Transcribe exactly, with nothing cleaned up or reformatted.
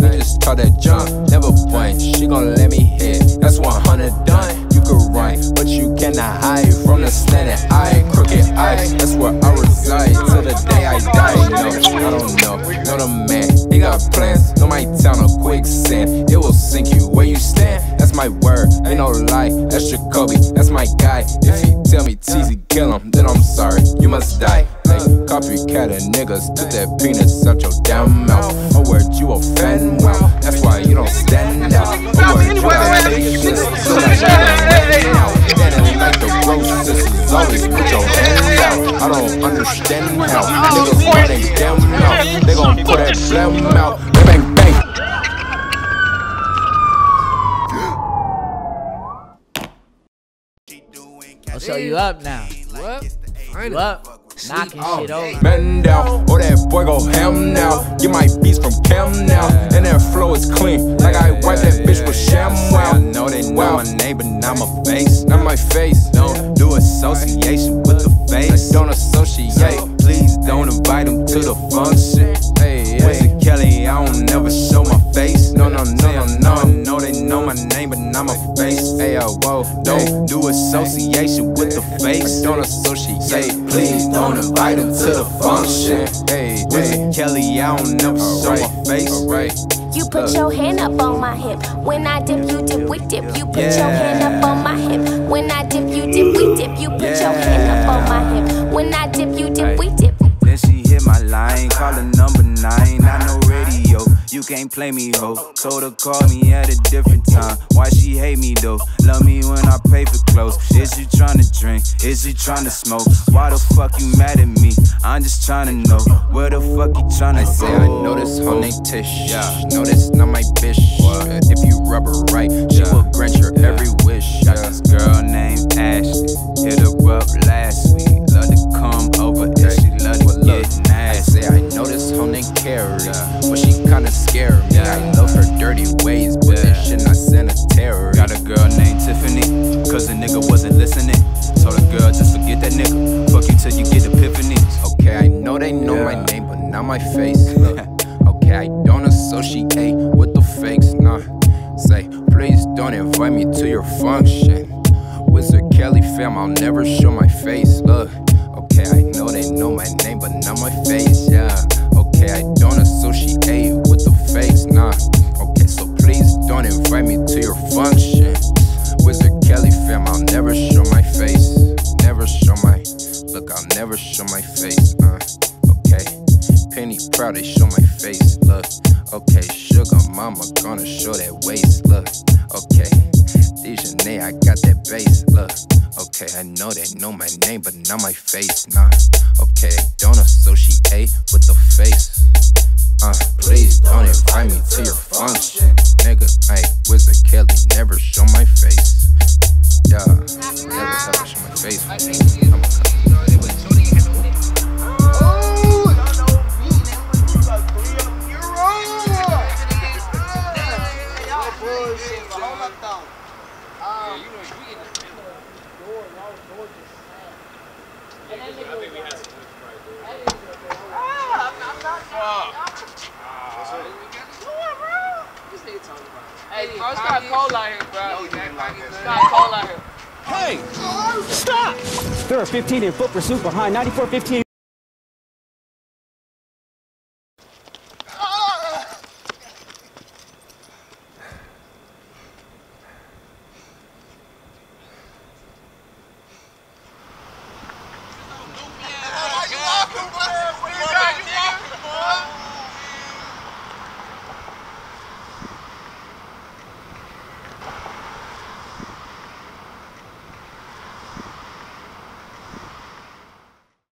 then just talk that junk. Never point, she gon' let me hit. That's one hundred done. You could run, but you cannot hide from the slanted eye, crooked eye. That's where I reside till the day I die. No, I don't know, know the man. He got plans, know my town a quicksand. It will sink you where you stand. That's my word, ain't no lie. That's Jacobie, that's my guy. If he tell me Teezy kill him, then I'm sorry, you must die. Copycat of niggas, took that penis out your damn mouth. Oh, word, you offend well. That's why you don't stand out. Oh, word, you got faces, so that you don't out. And like the roast, this is always put your hands out. I don't understand how niggas run they damn mouth. They gon' put that phlegm out. Bang, bang. I'll show you up now. What? You up? Knocking oh, shit over. Bend down, oh that boy go ham now. Get my beats from Cam now. And that flow is clean, like I wipe that bitch with ShamWow. I know they know my name, but not my face. Not my face. Don't do association with the face. Don't associate. Please don't invite them to the function. Wizard Kelly, I don't never show my face. No, no, no, no, no. I know they know my name, but not my face. Ayo, whoa. Don't do association with the face. Don't associate. Please don't invite them to the function. Hey, Wizard Kelly, I don't never show my face. You put your hand up on my hip. When I dip, you dip, we dip. You put yeah. your hand up on my hip. When I dip, you dip, we dip. You put yeah. your hand up on my hip. When I dip, you dip, we dip. Then she hit my line, callin' number nine. I know radio, you can't play me, ho. Told her call me at a different time. Why she hate me, though? Love me when I pay for clothes. Is you tryna drink? Is you tryna smoke? Why the fuck you mad at me? I'm just tryna know. Where the fuck you tryna go? I know this hoe named Tish. Yeah. No, this not my bitch. What? If you rub her right, she yeah. will grant your yeah. every wish. Got yeah. this girl named Ashley. Hit her up last week. Love to come over and she love to well, get look, nasty. I say I know this hoe named Carrie, yeah. but she kinda scary. Yeah. I love her dirty ways, but yeah. that shit not sanitary. Got a girl named Tiffany, cause the nigga wasn't listening. Told a girl just forget that nigga. Fuck you till you get Epiphany. Okay, I know they know yeah. my name, but not my face. Look, okay, I don't associate with the fakes, nah. Say, please don't invite me to your function. Wizard Kelly fam, I'll never show my face. Look, okay, I know they know my name, but not my face, yeah. Okay, I don't associate with the fakes, nah. Okay, so please don't invite me to your function. Wizard Kelly fam, I'll never show my face. Never show my, look, I'll never show my face, uh. Okay, Penny Proud, they show my face, look. Okay, Sugar Mama gonna show that waist, look. Okay, D J, I got that bass, look. Okay, I know they know my name, but not my face, nah. Okay, don't associate with the face. Uh, please don't invite me to your function. Nigga, hey, Wizard Kelly, never show my face. Yeah, never ever show my face. I'm Hey, bro, it's got cold out here, bro. It's got cold out here. Hey, stop! There are fifteen in foot pursuit behind ninety-four fifteen.